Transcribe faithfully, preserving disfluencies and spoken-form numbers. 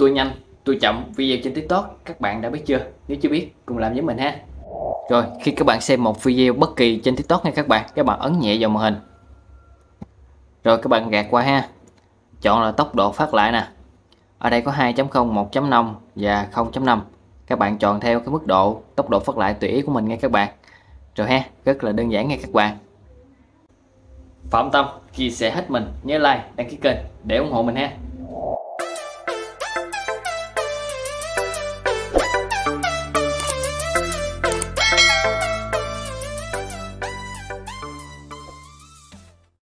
Tôi nhanh, tôi chậm video trên TikTok, các bạn đã biết chưa? Nếu chưa biết, cùng làm với mình ha. Rồi, khi các bạn xem một video bất kỳ trên TikTok nha các bạn, các bạn ấn nhẹ vào màn hình. Rồi các bạn gạt qua ha. Chọn là tốc độ phát lại nè. Ở đây có hai chấm không, một chấm năm và không chấm năm. Các bạn chọn theo cái mức độ tốc độ phát lại tùy ý của mình nha các bạn. Rồi ha, rất là đơn giản nha các bạn. Phạm Tâm chia sẻ hết mình, nhớ like, đăng ký kênh để ủng hộ mình ha.